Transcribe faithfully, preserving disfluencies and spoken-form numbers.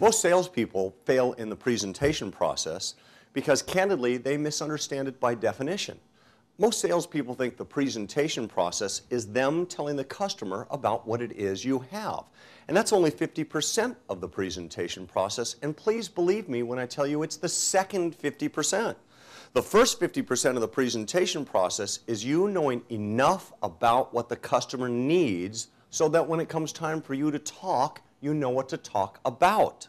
Most salespeople fail in the presentation process because, candidly, they misunderstand it by definition. Most salespeople think the presentation process is them telling the customer about what it is you have. And that's only fifty percent of the presentation process, and please believe me when I tell you it's the second fifty percent. The first fifty percent of the presentation process is you knowing enough about what the customer needs so that when it comes time for you to talk, you know what to talk about.